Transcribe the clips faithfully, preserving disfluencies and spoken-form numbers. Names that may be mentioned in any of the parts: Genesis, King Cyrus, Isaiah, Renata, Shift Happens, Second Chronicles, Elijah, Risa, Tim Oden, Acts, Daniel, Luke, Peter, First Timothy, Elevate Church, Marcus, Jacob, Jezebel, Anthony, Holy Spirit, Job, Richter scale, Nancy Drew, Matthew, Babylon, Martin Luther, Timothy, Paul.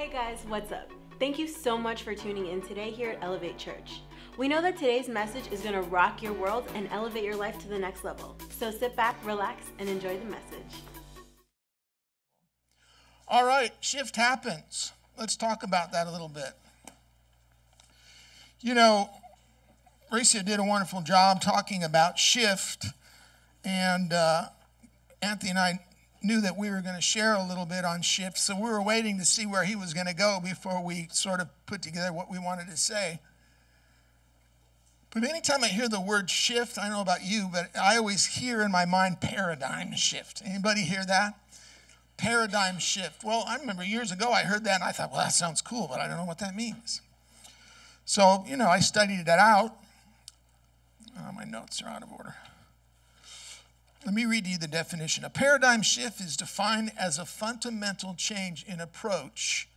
Hey guys, what's up? Thank you so much for tuning in today here at Elevate Church. We know that today's message is going to rock your world and elevate your life to the next level. So sit back, relax, and enjoy the message. All right, shift happens. Let's talk about that a little bit. You know, Risa did a wonderful job talking about shift, and uh, Anthony and I knew that we were going to share a little bit on shift, so we were waiting to see where he was going to go before we sort of put together what we wanted to say. But anytime I hear the word shift, I don't know about you, but I always hear in my mind paradigm shift. Anybody hear that? Paradigm shift. Well, I remember years ago I heard that and I thought, well, that sounds cool, but I don't know what that means. So, you know, I studied that out. Oh, my notes are out of order. Let me read you the definition. A paradigm shift is defined as a fundamental change in approach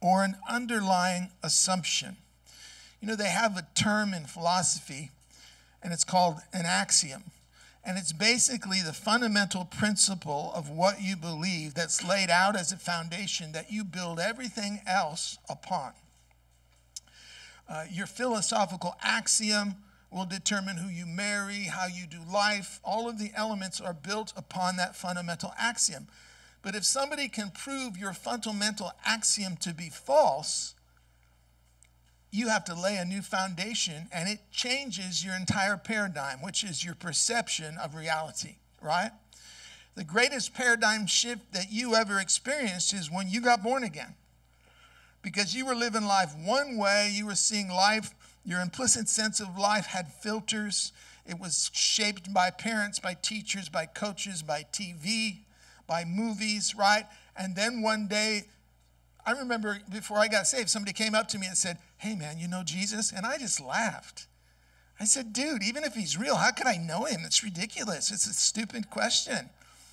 or an underlying assumption. You know, they have a term in philosophy, and it's called an axiom. And it's basically the fundamental principle of what you believe that's laid out as a foundation that you build everything else upon. Uh, your philosophical axiom will determine who you marry, how you do life. All of the elements are built upon that fundamental axiom. But if somebody can prove your fundamental axiom to be false, you have to lay a new foundation, and it changes your entire paradigm, which is your perception of reality, right? The greatest paradigm shift that you ever experienced is when you got born again, because you were living life one way. You were seeing life. Your implicit sense of life had filters. It was shaped by parents, by teachers, by coaches, by T V, by movies, right? And then one day, I remember before I got saved, somebody came up to me and said, hey man, you know Jesus? And I just laughed. I said, dude, even if he's real, how could I know him? It's ridiculous. It's a stupid question.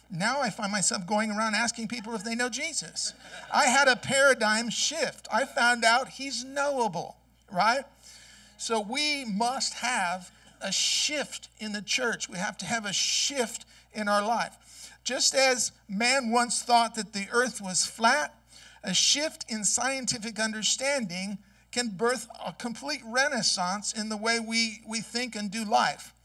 Now I find myself going around asking people if they know Jesus. I had a paradigm shift. I found out he's knowable, right? So we must have a shift in the church. We have to have a shift in our life. Just as man once thought that the earth was flat, a shift in scientific understanding can birth a complete renaissance in the way we, we think and do life,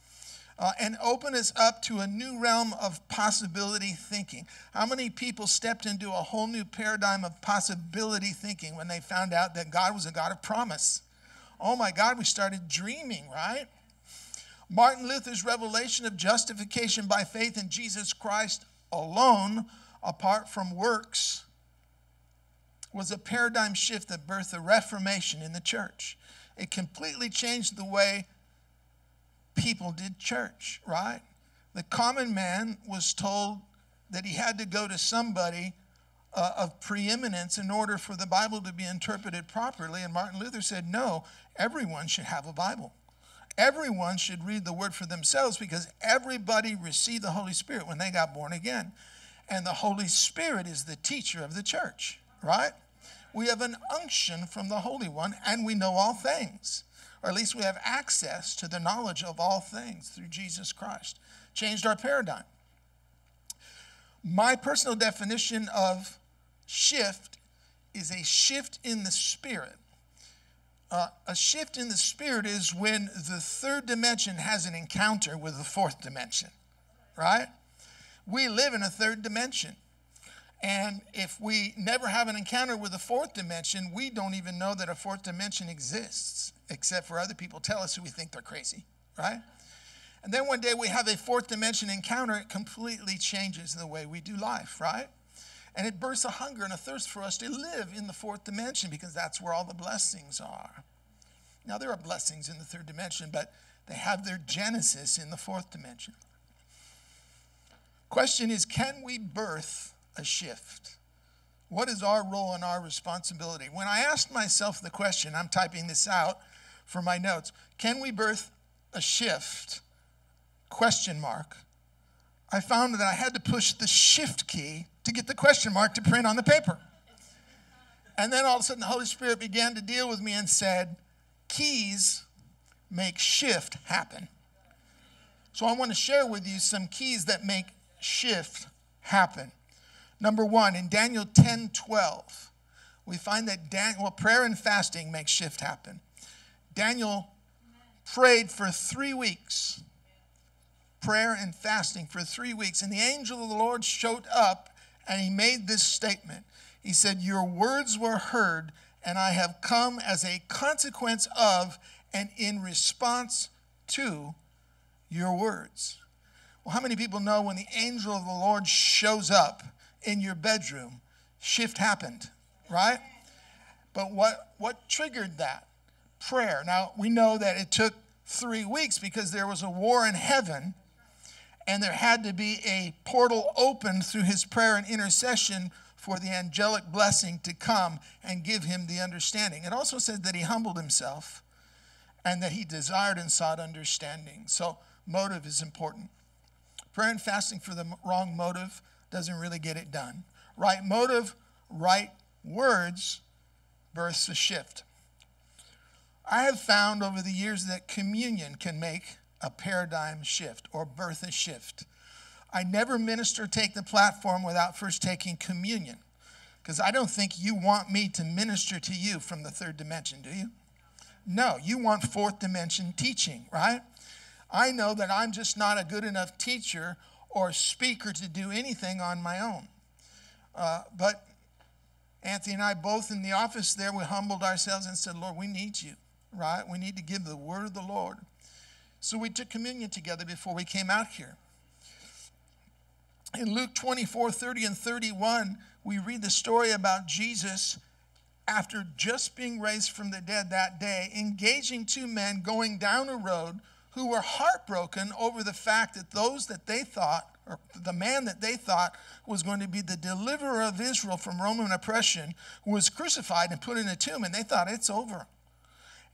uh, and open us up to a new realm of possibility thinking. How many people stepped into a whole new paradigm of possibility thinking when they found out that God was a God of promise? Oh my God, we started dreaming, right? Martin Luther's revelation of justification by faith in Jesus Christ alone, apart from works, was a paradigm shift that birthed a reformation in the church. It completely changed the way people did church, right? The common man was told that he had to go to somebody uh, of preeminence in order for the Bible to be interpreted properly. And Martin Luther said, no, everyone should have a Bible. Everyone should read the word for themselves, because everybody received the Holy Spirit when they got born again. And the Holy Spirit is the teacher of the church, right? We have an unction from the Holy One, and we know all things, or at least we have access to the knowledge of all things through Jesus Christ. Changed our paradigm. My personal definition of shift is a shift in the spirit. Uh, a shift in the spirit is when the third dimension has an encounter with the fourth dimension, right? We live in a third dimension. And if we never have an encounter with a fourth dimension, we don't even know that a fourth dimension exists, except for other people tell us who we think they're crazy, right? And then one day we have a fourth dimension encounter. It completely changes the way we do life, right? And it bursts a hunger and a thirst for us to live in the fourth dimension, because that's where all the blessings are. Now, there are blessings in the third dimension, but they have their genesis in the fourth dimension. Question is, can we birth a shift? What is our role and our responsibility? When I asked myself the question, I'm typing this out for my notes, can we birth a shift? Question mark. I found that I had to push the shift key to get the question mark to print on the paper. And then all of a sudden the Holy Spirit began to deal with me and said, keys make shift happen. So I want to share with you some keys that make shift happen. Number one, in Daniel ten twelve, we find that Dan- well, prayer and fasting make shift happen. Daniel prayed for three weeks. Prayer and fasting for three weeks. And the angel of the Lord showed up and he made this statement. He said, your words were heard and I have come as a consequence of and in response to your words. Well, how many people know when the angel of the Lord shows up in your bedroom, shift happened, right? But what, what triggered that? Prayer. Now, we know that it took three weeks because there was a war in heaven and there had to be a portal opened through his prayer and intercession for the angelic blessing to come and give him the understanding. It also says that he humbled himself and that he desired and sought understanding. So motive is important. Prayer and fasting for the wrong motive doesn't really get it done. Right motive, right words births a shift. I have found over the years that communion can make a paradigm shift or birth a shift. I never minister take the platform without first taking communion, because I don't think you want me to minister to you from the third dimension, do you? No, you want fourth dimension teaching, right? I know that I'm just not a good enough teacher or speaker to do anything on my own. Uh, but Anthony and I both in the office there, we humbled ourselves and said, Lord, we need you, right? We need to give the word of the Lord. So we took communion together before we came out here. In Luke twenty-four, thirty and thirty-one, we read the story about Jesus after just being raised from the dead that day, engaging two men going down a road who were heartbroken over the fact that those that they thought, or the man that they thought was going to be the deliverer of Israel from Roman oppression, was crucified and put in a tomb, and they thought it's over.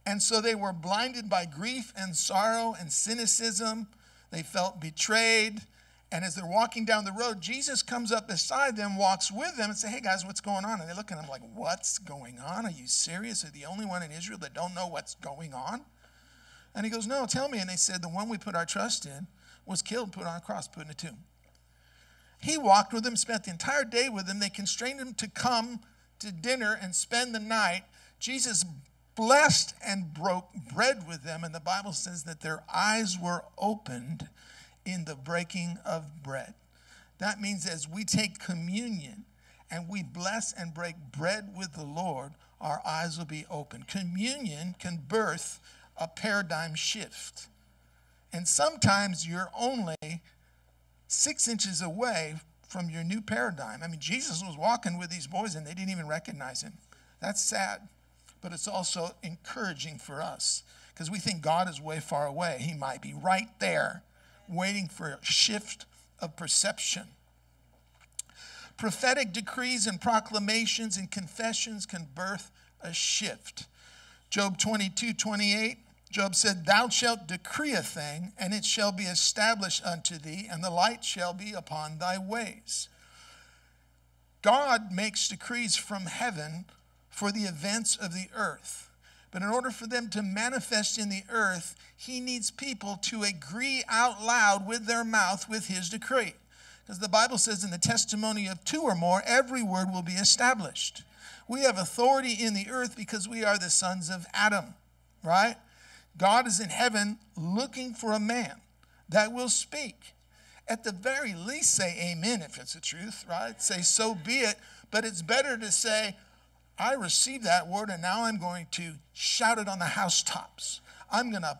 And so they were blinded by grief and sorrow and cynicism. They felt betrayed. And as they're walking down the road, Jesus comes up beside them, walks with them, and says, hey, guys, what's going on? And they look at him like, what's going on? Are you serious? Are you the only one in Israel that don't know what's going on? And he goes, no, tell me. And they said, the one we put our trust in was killed, put on a cross, put in a tomb. He walked with them, spent the entire day with them. They constrained him to come to dinner and spend the night. Jesus blessed and broke bread with them. And the Bible says that their eyes were opened in the breaking of bread. That means as we take communion and we bless and break bread with the Lord, our eyes will be open. Communion can birth a paradigm shift. And sometimes you're only six inches away from your new paradigm. I mean, Jesus was walking with these boys and they didn't even recognize him. That's sad, but it's also encouraging for us because we think God is way far away. He might be right there, waiting for a shift of perception. Prophetic decrees and proclamations and confessions can birth a shift. Job twenty-two, twenty-eight, Job said, thou shalt decree a thing, and it shall be established unto thee, and the light shall be upon thy ways. God makes decrees from heaven for the events of the earth. But in order for them to manifest in the earth, he needs people to agree out loud with their mouth with his decree. Because the Bible says in the testimony of two or more, every word will be established. We have authority in the earth because we are the sons of Adam, right? God is in heaven looking for a man that will speak. At the very least, say amen if it's the truth, right? Say so be it. But it's better to say, I received that word, and now I'm going to shout it on the housetops. I'm going to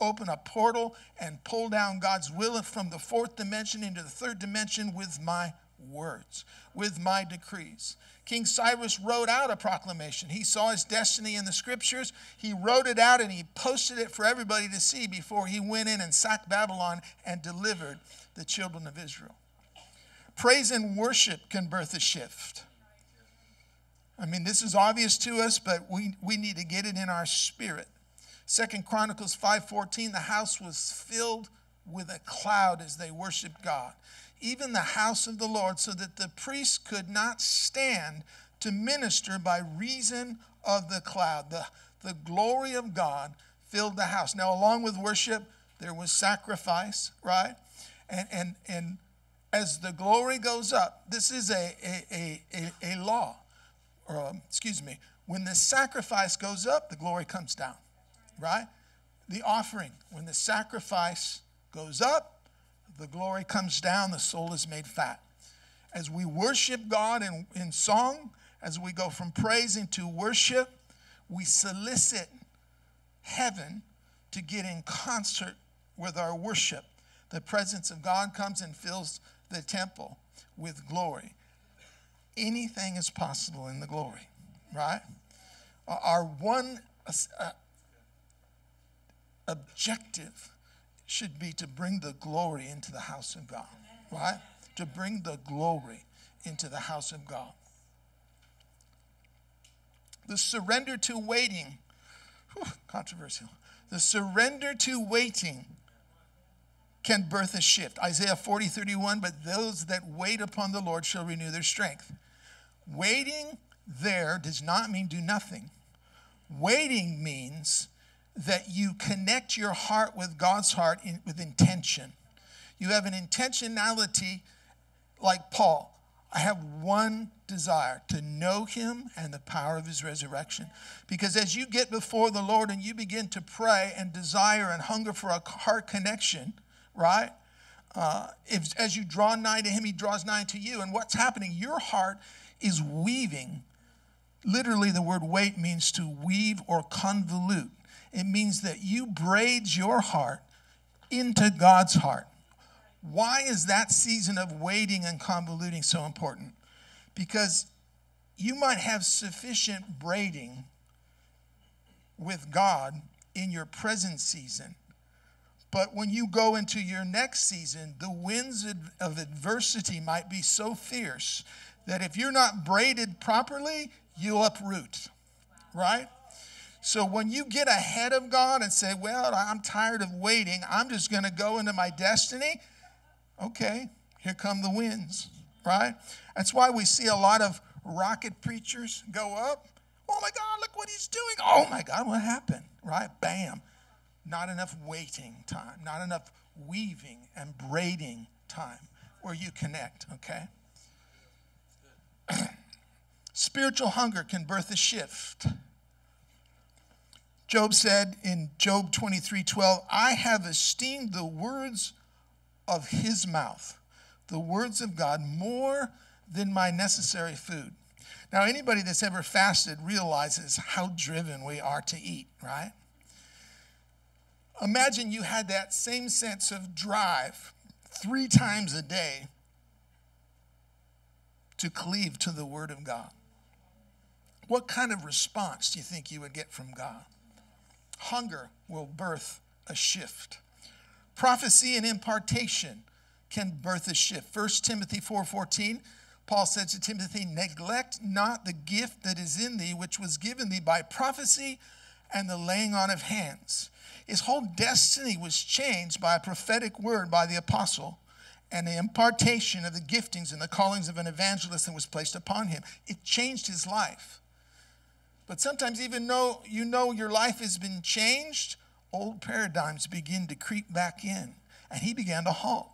open a portal and pull down God's will from the fourth dimension into the third dimension with my words, with my decrees. King Cyrus wrote out a proclamation. He saw his destiny in the scriptures. He wrote it out, and he posted it for everybody to see before he went in and sacked Babylon and delivered the children of Israel. Praise and worship can birth a shift. I mean, this is obvious to us, but we, we need to get it in our spirit. Second Chronicles five fourteen, the house was filled with a cloud as they worshiped God, even the house of the Lord, so that the priests could not stand to minister by reason of the cloud. The, the glory of God filled the house. Now, along with worship, there was sacrifice, right? And, and, and as the glory goes up, this is a, a, a, a, a law. um, excuse me, when the sacrifice goes up, the glory comes down, right? The offering, when the sacrifice goes up, the glory comes down, the soul is made fat. As we worship God in, in song, as we go from praising to worship, we solicit heaven to get in concert with our worship. The presence of God comes and fills the temple with glory. Anything is possible in the glory, right? Our one uh, objective should be to bring the glory into the house of God, right? To bring the glory into the house of God. The surrender to waiting, whew, controversial. The surrender to waiting can birth a shift. Isaiah forty, thirty-one, but those that wait upon the Lord shall renew their strength. Waiting there does not mean do nothing. Waiting means that you connect your heart with God's heart in, with intention. You have an intentionality like Paul. I have one desire, to know him and the power of his resurrection. Because as you get before the Lord and you begin to pray and desire and hunger for a heart connection, right? Uh, if, as you draw nigh to him, he draws nigh to you. And what's happening? Your heart is weaving. Literally, the word wait means to weave or convolute. It means that you braid your heart into God's heart. Why is that season of waiting and convoluting so important? Because you might have sufficient braiding with God in your present season. But when you go into your next season, the winds of adversity might be so fierce that if you're not braided properly, you'll uproot, right? So when you get ahead of God and say, well, I'm tired of waiting, I'm just going to go into my destiny. Okay, here come the winds, right? That's why we see a lot of rocket preachers go up. Oh, my God, look what he's doing. Oh, my God, what happened, right? Bam. Not enough waiting time, not enough weaving and braiding time where you connect, okay? Spiritual hunger can birth a shift. Job said in Job twenty-three, twelve, I have esteemed the words of his mouth, the words of God, more than my necessary food. Now, anybody that's ever fasted realizes how driven we are to eat, right? Imagine you had that same sense of drive three times a day to cleave to the Word of God. What kind of response do you think you would get from God? Hunger will birth a shift. Prophecy and impartation can birth a shift. First Timothy four fourteen, Paul said to Timothy, neglect not the gift that is in thee, which was given thee by prophecy and the laying on of hands. His whole destiny was changed by a prophetic word by the apostle and the impartation of the giftings and the callings of an evangelist that was placed upon him. It changed his life. But sometimes even though you know your life has been changed, old paradigms begin to creep back in. And he began to halt.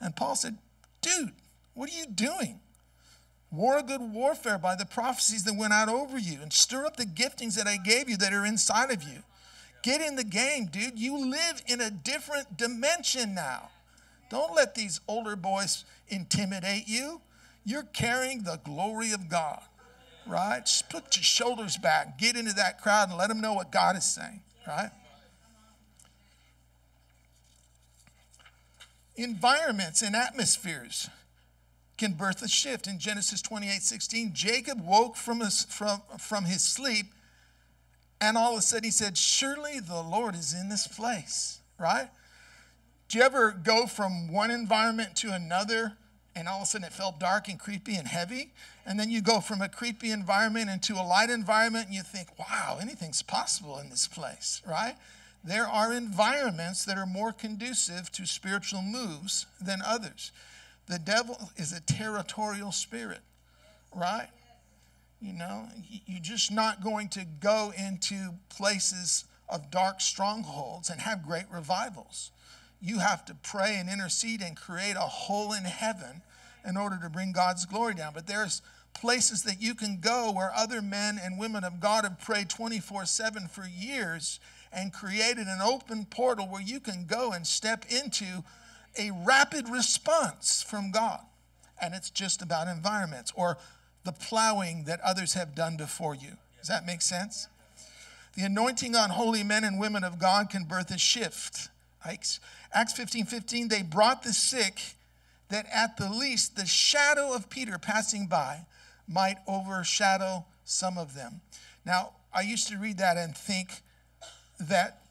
And Paul said, dude, what are you doing? War a good warfare by the prophecies that went out over you, and stir up the giftings that I gave you that are inside of you. Get in the game, dude. You live in a different dimension now. Don't let these older boys intimidate you. You're carrying the glory of God, right? Just put your shoulders back. Get into that crowd and let them know what God is saying, right? Environments and atmospheres can birth a shift. In Genesis twenty-eight, sixteen, Jacob woke from his, from, from his sleep, and all of a sudden he said, surely the Lord is in this place, right? Do you ever go from one environment to another, and all of a sudden it felt dark and creepy and heavy, and then you go from a creepy environment into a light environment, and you think, wow, anything's possible in this place, right? There are environments that are more conducive to spiritual moves than others. The devil is a territorial spirit, right? You know, you're just not going to go into places of dark strongholds and have great revivals. You have to pray and intercede and create a hole in heaven in order to bring God's glory down. But there's places that you can go where other men and women of God have prayed twenty-four seven for years and created an open portal where you can go and step into a rapid response from God. And it's just about environments or the plowing that others have done before you. Does that make sense? The anointing on holy men and women of God can birth a shift. Acts fifteen fifteen, they brought the sick that at the least the shadow of Peter passing by might overshadow some of them. Now, I used to read that and think that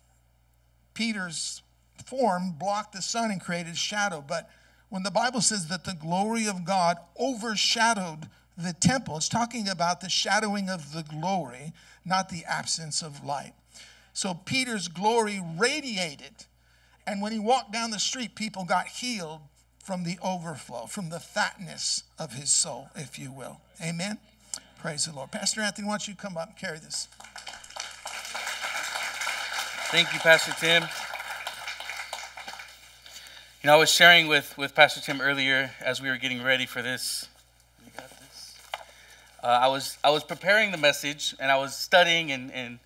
Peter's form blocked the sun and created shadow. But when the Bible says that the glory of God overshadowed the temple, it's talking about the shadowing of the glory, not the absence of light. So Peter's glory radiated. And when he walked down the street, people got healed from the overflow, from the fatness of his soul, if you will. Amen? Praise the Lord. Pastor Anthony, why don't you come up and carry this? Thank you, Pastor Tim. You know, I was sharing with, with Pastor Tim earlier as we were getting ready for this. You got this? Uh, I was I was preparing the message, and I was studying and, and,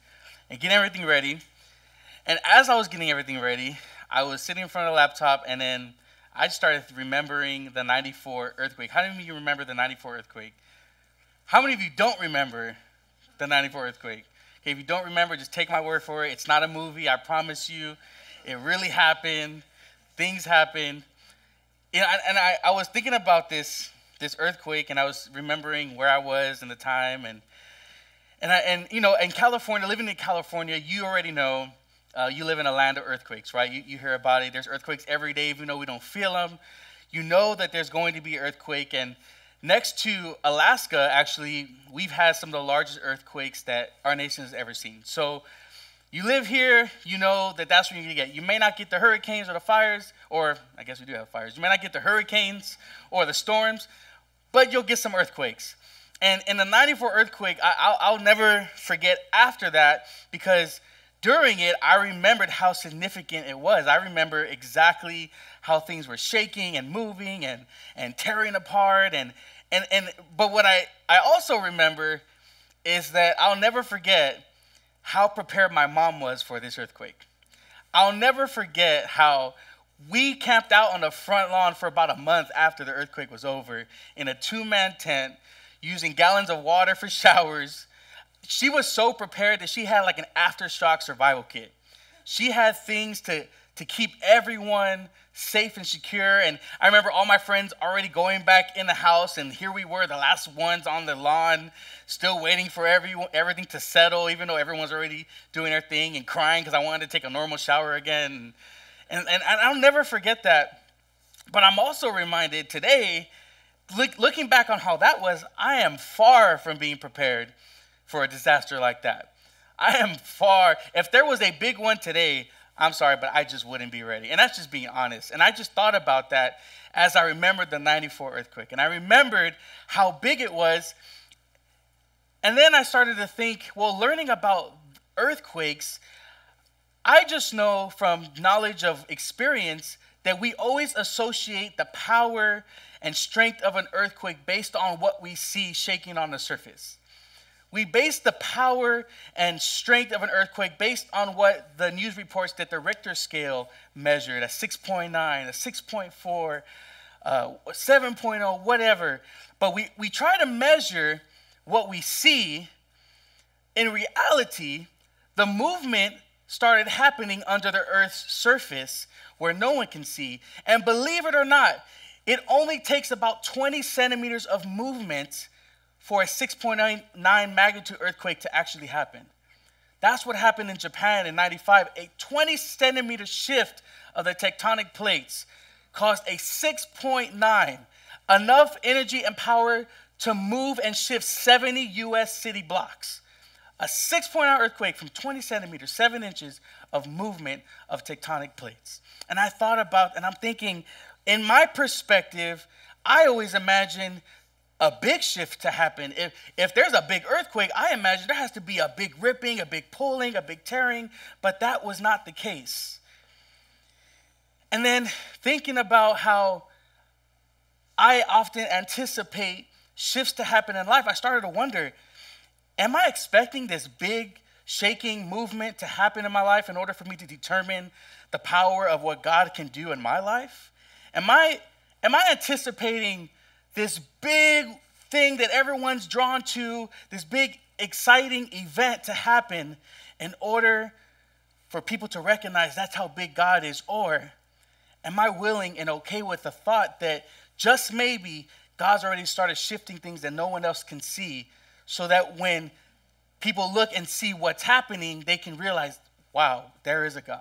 and getting everything ready. And as I was getting everything ready, I was sitting in front of the laptop, and then I started remembering the ninety-four earthquake. How many of you remember the ninety-four earthquake? How many of you don't remember the ninety-four earthquake? Okay, if you don't remember, just take my word for it. It's not a movie, I promise you. It really happened. Things happened. And I, and I, I was thinking about this, this earthquake, and I was remembering where I was and the time. And, and, I, and you know, in California, living in California, you already know. Uh, you live in a land of earthquakes, right? You, you hear about it. There's earthquakes every day, even though we don't feel them. You know that there's going to be an earthquake. And next to Alaska, actually, we've had some of the largest earthquakes that our nation has ever seen. So you live here, you know that that's what you're going to get. You may not get the hurricanes or the fires, or I guess we do have fires. You may not get the hurricanes or the storms, but you'll get some earthquakes. And in the ninety-four earthquake, I, I'll, I'll never forget after that, because during it, I remembered how significant it was. I remember exactly how things were shaking and moving and, and tearing apart. And, and, and, but what I, I also remember is that I'll never forget how prepared my mom was for this earthquake. I'll never forget how we camped out on the front lawn for about a month after the earthquake was over in a two-man tent using gallons of water for showers. She was so prepared that she had like an aftershock survival kit. She had things to, to keep everyone safe and secure. And I remember all my friends already going back in the house. And here we were, the last ones on the lawn, still waiting for everyone, everything to settle, even though everyone's already doing their thing and crying because I wanted to take a normal shower again. And, and, and I'll never forget that. But I'm also reminded today, look, looking back on how that was, I am far from being prepared for a disaster like that. I am far, if there was a big one today, I'm sorry, but I just wouldn't be ready. And that's just being honest. And I just thought about that as I remembered the ninety-four earthquake. And I remembered how big it was. And then I started to think, well, learning about earthquakes, I just know from knowledge of experience that we always associate the power and strength of an earthquake based on what we see shaking on the surface. We base the power and strength of an earthquake based on what the news reports that the Richter scale measured, a six point nine, a six point four, uh, seven point oh, whatever. But we, we try to measure what we see. In reality, the movement started happening under the Earth's surface where no one can see. And believe it or not, it only takes about twenty centimeters of movement for a six point nine magnitude earthquake to actually happen. That's what happened in Japan in ninety-five. A twenty centimeter shift of the tectonic plates caused a six point nine, enough energy and power to move and shift seventy U S city blocks. A six point nine earthquake from twenty centimeters, seven inches of movement of tectonic plates. And I thought about, and I'm thinking, in my perspective, I always imagine a big shift to happen. If, if there's a big earthquake, I imagine there has to be a big ripping, a big pulling, a big tearing, but that was not the case. And then thinking about how I often anticipate shifts to happen in life, I started to wonder, am I expecting this big, shaking movement to happen in my life in order for me to determine the power of what God can do in my life? Am I, am I anticipating this big thing that everyone's drawn to, this big, exciting event to happen in order for people to recognize that's how big God is? Or am I willing and okay with the thought that just maybe God's already started shifting things that no one else can see, so that when people look and see what's happening, they can realize, wow, there is a God.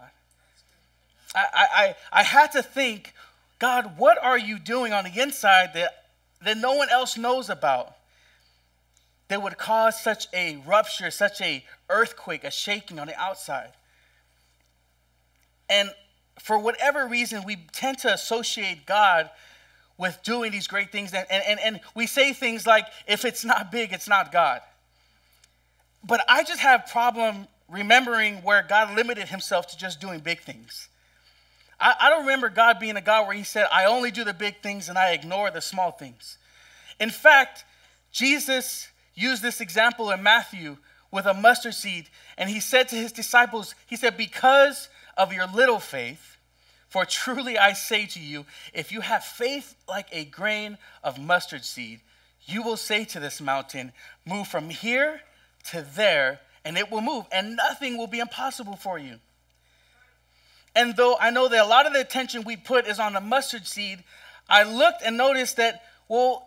I, I, I had to think, God, what are you doing on the inside that, that no one else knows about, that would cause such a rupture, such a earthquake, a shaking on the outside? And for whatever reason, we tend to associate God with doing these great things. And, and, and we say things like, if it's not big, it's not God. But I just have a problem remembering where God limited himself to just doing big things. I, I don't remember God being a God where he said, I only do the big things and I ignore the small things. In fact, Jesus used this example in Matthew with a mustard seed. And he said to his disciples, he said, because of your little faith, for truly I say to you, if you have faith like a grain of mustard seed, you will say to this mountain, move from here to there, and it will move, and nothing will be impossible for you. And though I know that a lot of the attention we put is on the mustard seed, I looked and noticed that, well,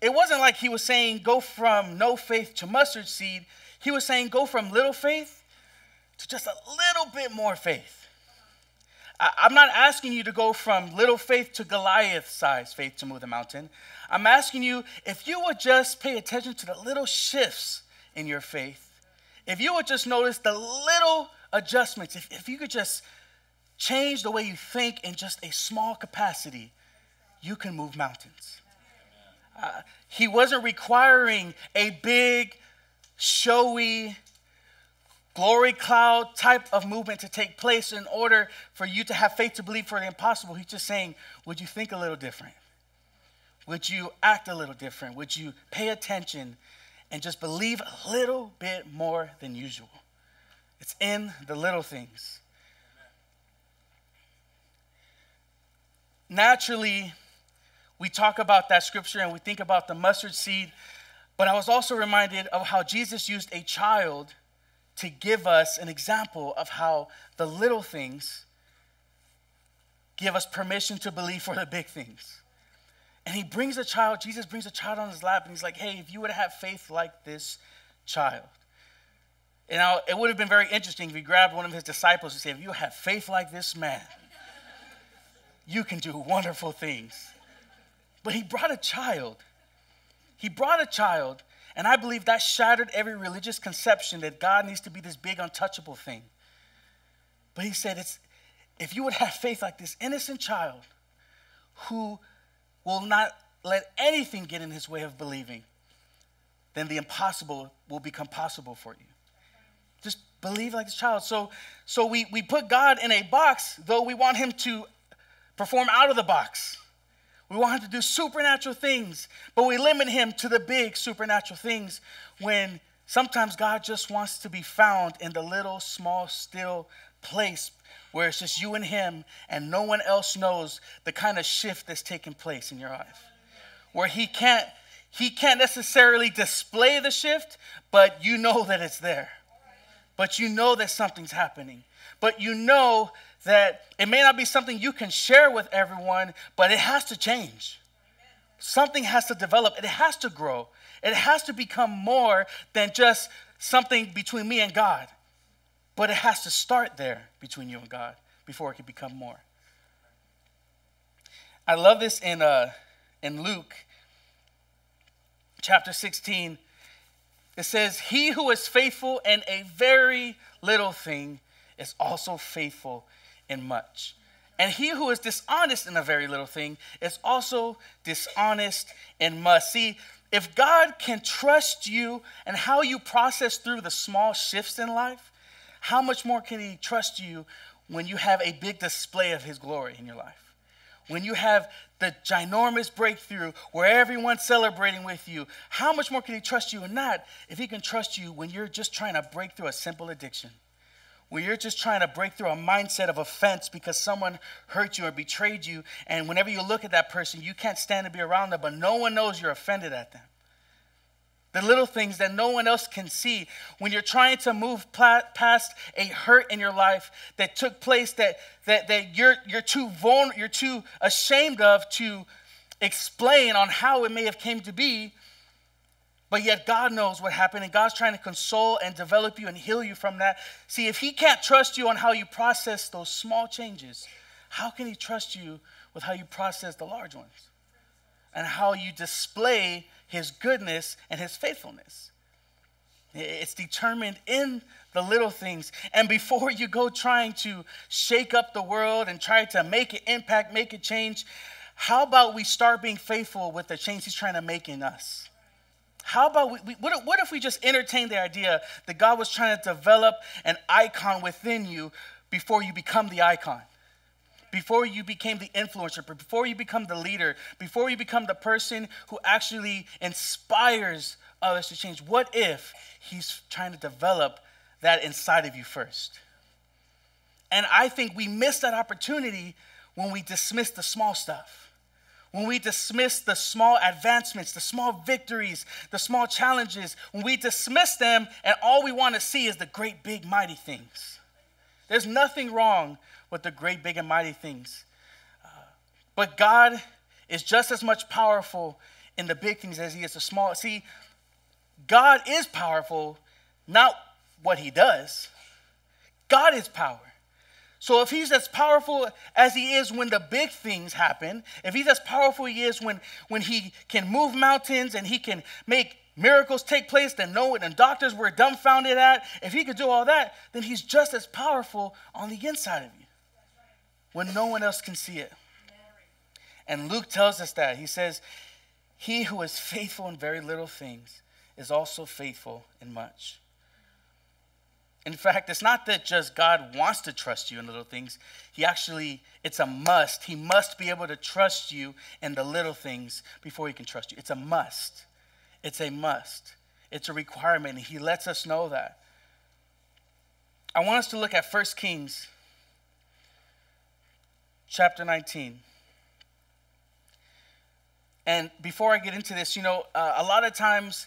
it wasn't like he was saying go from no faith to mustard seed. He was saying go from little faith to just a little bit more faith. I, I'm not asking you to go from little faith to Goliath-sized faith to move the mountain. I'm asking you, if you would just pay attention to the little shifts in your faith, if you would just notice the little adjustments, if, if you could just change the way you think in just a small capacity, you can move mountains. Uh, he wasn't requiring a big, showy, glory cloud type of movement to take place in order for you to have faith to believe for the impossible. He's just saying, would you think a little different? Would you act a little different? Would you pay attention and just believe a little bit more than usual? It's in the little things. Naturally, we talk about that scripture and we think about the mustard seed, but I was also reminded of how Jesus used a child to give us an example of how the little things give us permission to believe for the big things. And he brings a child, Jesus brings a child on his lap, and he's like, hey, if you would have faith like this child. And now, it would have been very interesting if he grabbed one of his disciples and said, if you have faith like this man, you can do wonderful things. But he brought a child. He brought a child, and I believe that shattered every religious conception that God needs to be this big, untouchable thing. But he said, it's, if you would have faith like this innocent child who will not let anything get in his way of believing, then the impossible will become possible for you. Just believe like this child. So, so we, we put God in a box, though we want him to perform out of the box. We want him to do supernatural things, but we limit him to the big supernatural things when sometimes God just wants to be found in the little, small, still place where it's just you and him and no one else knows the kind of shift that's taking place in your life. Where he can't, he can't necessarily display the shift, but you know that it's there. But you know that something's happening. But you know that it may not be something you can share with everyone, but it has to change. Amen. Something has to develop. It has to grow. It has to become more than just something between me and God. But it has to start there between you and God before it can become more. I love this in, uh, in Luke chapter sixteen. It says, he who is faithful in a very little thing is also faithful in much. And he who is dishonest in a very little thing is also dishonest in much. See, if God can trust you and how you process through the small shifts in life, how much more can he trust you when you have a big display of his glory in your life? when you have the ginormous breakthrough where everyone's celebrating with you, how much more can he trust you or not if he can trust you when you're just trying to break through a simple addiction? When you're just trying to break through a mindset of offense because someone hurt you or betrayed you, and whenever you look at that person, you can't stand to be around them, but no one knows you're offended at them. The little things that no one else can see. When you're trying to move past a hurt in your life that took place that, that, that you're, you're, too vulner- you're too ashamed of to explain on how it may have came to be, but yet God knows what happened, and God's trying to console and develop you and heal you from that. See, if he can't trust you on how you process those small changes, how can he trust you with how you process the large ones and how you display his goodness and his faithfulness? It's determined in the little things. And before you go trying to shake up the world and try to make an impact, make a change, how about we start being faithful with the change he's trying to make in us? How about we, we what, what if we just entertain the idea that God was trying to develop an icon within you before you become the icon? Before you became the influencer, before you become the leader, before you become the person who actually inspires others to change, what if he's trying to develop that inside of you first? And I think we miss that opportunity when we dismiss the small stuff, when we dismiss the small advancements, the small victories, the small challenges, when we dismiss them and all we want to see is the great, big, mighty things. There's nothing wrong with the great, big, and mighty things. Uh, but God is just as much powerful in the big things as he is the small. See, God is powerful, not what he does. God is power. So if he's as powerful as he is when the big things happen, if he's as powerful he is when, when he can move mountains and he can make miracles take place that no one and doctors were dumbfounded at, if he could do all that, then he's just as powerful on the inside of you when no one else can see it. And Luke tells us that. He says, he who is faithful in very little things is also faithful in much. In fact, it's not that just God wants to trust you in little things. He actually, it's a must. He must be able to trust you in the little things before he can trust you. It's a must. It's a must. It's a requirement. He lets us know that. I want us to look at First Kings chapter nineteen. And before I get into this, you know, uh, a lot of times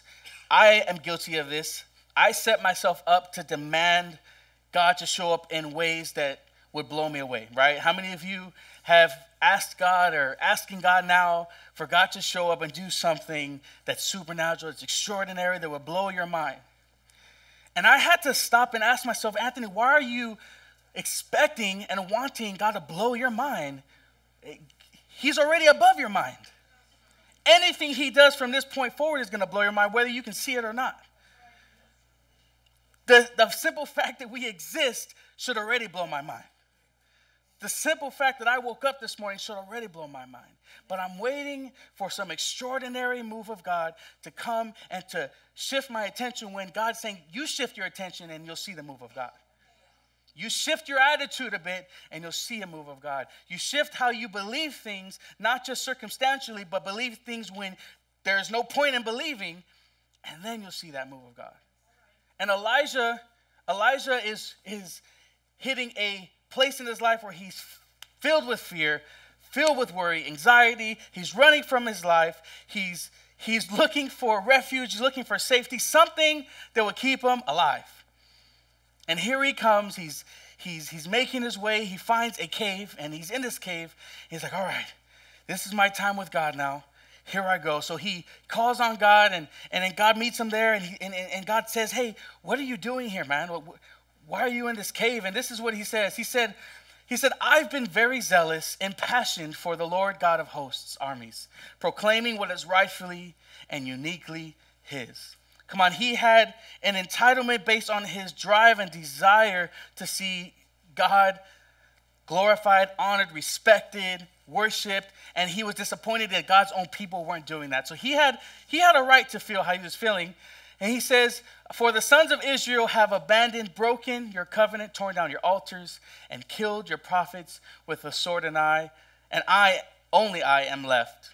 I am guilty of this. I set myself up to demand God to show up in ways that would blow me away, right? How many of you have asked God or asking God now for God to show up and do something that's supernatural, that's extraordinary, that would blow your mind? And I had to stop and ask myself, Anthony, why are you expecting and wanting God to blow your mind? He's already above your mind. Anything he does from this point forward is going to blow your mind, whether you can see it or not. The, the simple fact that we exist should already blow my mind. The simple fact that I woke up this morning should already blow my mind. But I'm waiting for some extraordinary move of God to come and to shift my attention when God's saying, you shift your attention and you'll see the move of God. You shift your attitude a bit and you'll see a move of God. You shift how you believe things, not just circumstantially, but believe things when there's no point in believing, and then you'll see that move of God. And Elijah, Elijah is, is hitting a place in his life where he's filled with fear, filled with worry, anxiety. He's running from his life. He's, he's looking for refuge, looking for safety, something that will keep him alive. And here he comes. He's, he's, he's making his way. He finds a cave, and he's in this cave. He's like, all right, this is my time with God now. Here I go. So he calls on God, and, and then God meets him there, and, he, and, and God says, hey, what are you doing here, man? What, Why are you in this cave? And this is what he says. He said, he said, I've been very zealous and passionate for the Lord God of hosts, armies, proclaiming what is rightfully and uniquely his. Come on, he had an entitlement based on his drive and desire to see God glorified, honored, respected, worshipped, and he was disappointed that God's own people weren't doing that. So he had, he had a right to feel how he was feeling. And he says, for the sons of Israel have abandoned, broken your covenant, torn down your altars, and killed your prophets with the sword, and I, and I Only I am left.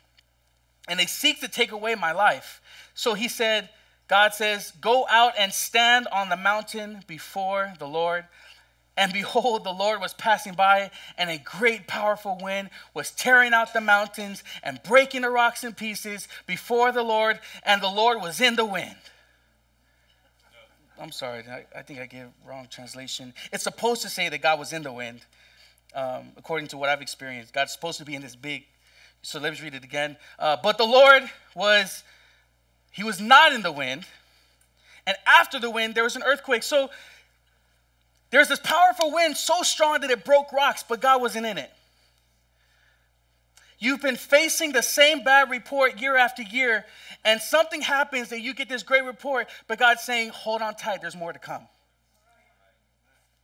And they seek to take away my life. So he said, God says, go out and stand on the mountain before the Lord. And behold, the Lord was passing by, and a great powerful wind was tearing out the mountains and breaking the rocks in pieces before the Lord, and the Lord was in the wind. I'm sorry, I, I think I gave wrong translation. It's supposed to say that God was in the wind, um, according to what I've experienced. God's supposed to be in this big, so let me read it again. Uh, but the Lord was, he was not in the wind, and after the wind, there was an earthquake. So there's this powerful wind so strong that it broke rocks, but God wasn't in it. You've been facing the same bad report year after year, and something happens that you get this great report, but God's saying, hold on tight, there's more to come.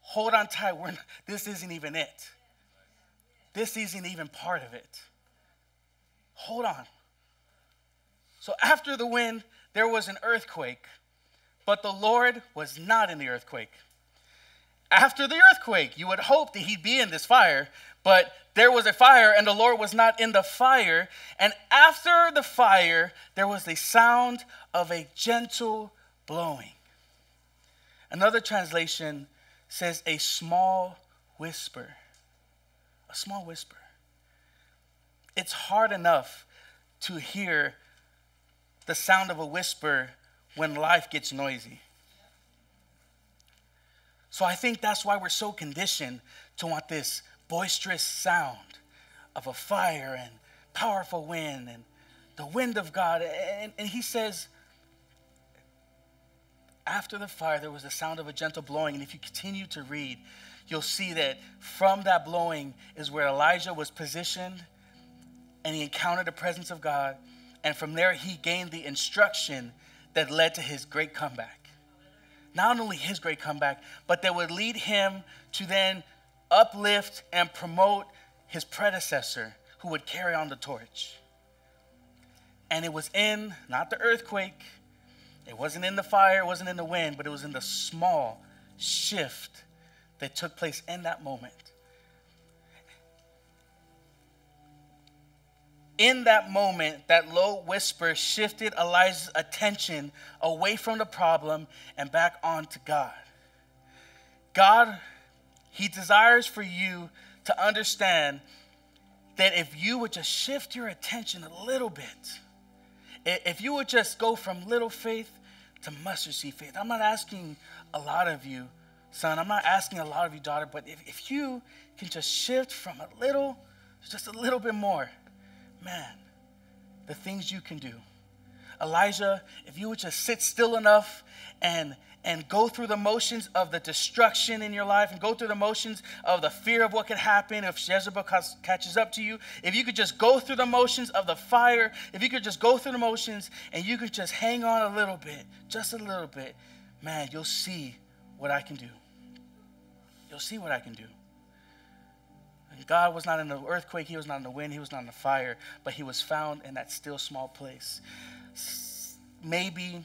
Hold on tight, we're not, this isn't even it. This isn't even part of it. Hold on. So after the wind, there was an earthquake, but the Lord was not in the earthquake. After the earthquake, you would hope that he'd be in this fire, but there was a fire, and the Lord was not in the fire. And after the fire, there was the sound of a gentle blowing. Another translation says a small whisper. A small whisper. It's hard enough to hear the sound of a whisper when life gets noisy. So I think that's why we're so conditioned to want this boisterous sound of a fire and powerful wind and the wind of God. And, and he says, after the fire, there was the sound of a gentle blowing. And if you continue to read, you'll see that from that blowing is where Elijah was positioned and he encountered the presence of God. And from there, he gained the instruction that led to his great comeback. Not only his great comeback, but that would lead him to then uplift and promote his predecessor who would carry on the torch. And it was in, not the earthquake, it wasn't in the fire, it wasn't in the wind, but it was in the small shift that took place in that moment. In that moment, that low whisper shifted Elijah's attention away from the problem and back onto God. God, he desires for you to understand that if you would just shift your attention a little bit, if you would just go from little faith to mustard seed faith. I'm not asking a lot of you, son. I'm not asking a lot of you, daughter. But if, if you can just shift from a little, just a little bit more, man, the things you can do. Elijah, if you would just sit still enough and, and go through the motions of the destruction in your life and go through the motions of the fear of what could happen if Jezebel catches up to you, if you could just go through the motions of the fire, if you could just go through the motions and you could just hang on a little bit, just a little bit, man, you'll see what I can do. You'll see what I can do. God was not in the earthquake, he was not in the wind, he was not in the fire, but he was found in that still small place. Maybe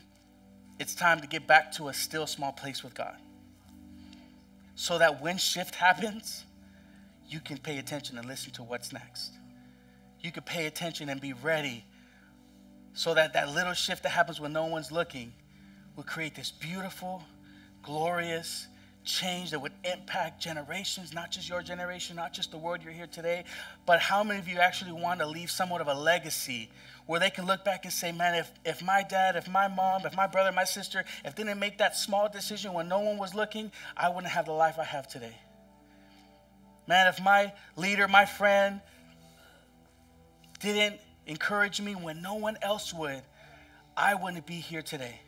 it's time to get back to a still small place with God. So that when shift happens, you can pay attention and listen to what's next. You can pay attention and be ready so that that little shift that happens when no one's looking will create this beautiful, glorious change that would impact generations, not just your generation, not just the world you're here today, but how many of you actually want to leave somewhat of a legacy where they can look back and say, man, if, if my dad, if my mom, if my brother, my sister, if they didn't make that small decision when no one was looking, I wouldn't have the life I have today. Man, if my leader, my friend didn't encourage me when no one else would, I wouldn't be here today.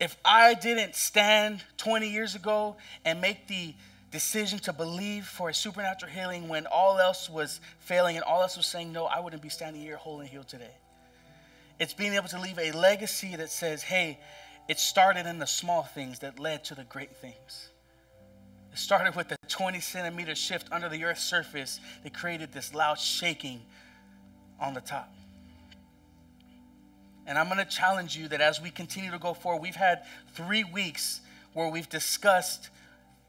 If I didn't stand twenty years ago and make the decision to believe for a supernatural healing when all else was failing and all else was saying no, I wouldn't be standing here whole and healed today. It's being able to leave a legacy that says, hey, it started in the small things that led to the great things. It started with a twenty centimeter shift under the earth's surface that created this loud shaking on the top. And I'm going to challenge you that as we continue to go forward, we've had three weeks where we've discussed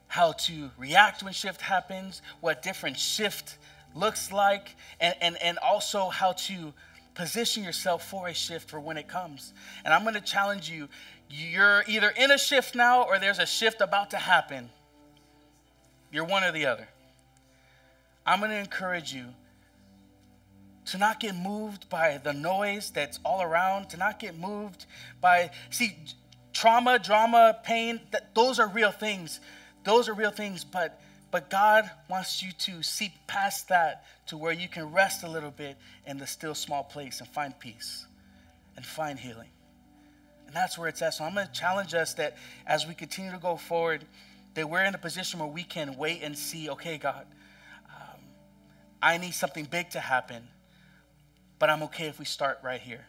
how to react when shift happens, what different shift looks like, and, and, and also how to position yourself for a shift for when it comes. And I'm going to challenge you. You're either in a shift now or there's a shift about to happen. You're one or the other. I'm going to encourage you to not get moved by the noise that's all around, to not get moved by, see, trauma, drama, pain, th- those are real things. Those are real things, but but God wants you to seep past that to where you can rest a little bit in the still small place and find peace and find healing. And that's where it's at. So I'm going to challenge us that as we continue to go forward, that we're in a position where we can wait and see, okay, God, um, I need something big to happen, but I'm okay if we start right here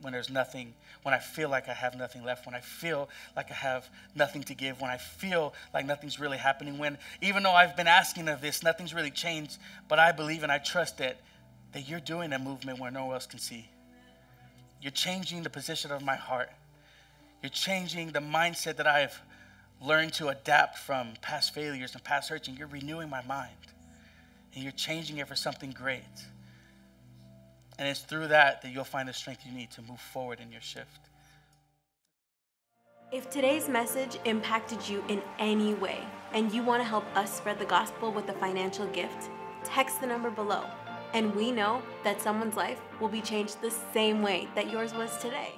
when there's nothing, when I feel like I have nothing left, when I feel like I have nothing to give, when I feel like nothing's really happening, when even though I've been asking of this, nothing's really changed, but I believe and I trust that, that you're doing a movement where no one else can see. You're changing the position of my heart. You're changing the mindset that I've learned to adapt from past failures and past hurts, and you're renewing my mind, and you're changing it for something great. And it's through that that you'll find the strength you need to move forward in your shift. If today's message impacted you in any way and you want to help us spread the gospel with a financial gift, text the number below. And we know that someone's life will be changed the same way that yours was today.